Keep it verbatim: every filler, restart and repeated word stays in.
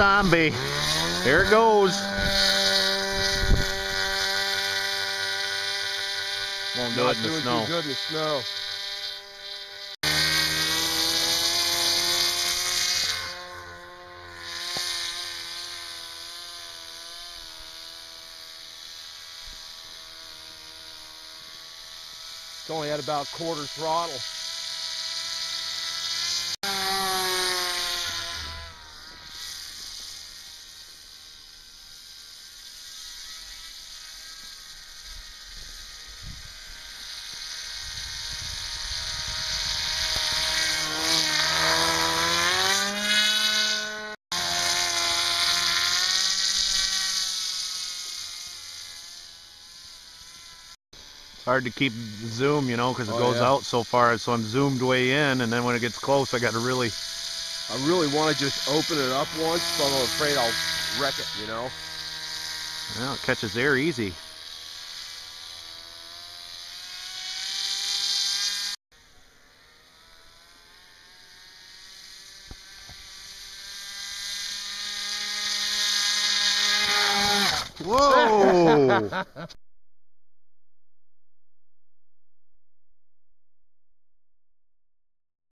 zombie. Here it goes. Won't do it in the snow. Not doing too good in the snow. It's only at about quarter throttle. Hard to keep zoom, you know, because it oh, goes yeah. out so far. So I'm zoomed way in, and then when it gets close, I got to really. I really want to just open it up once, but I'm afraid I'll wreck it, you know. Well, it catches air easy. Whoa!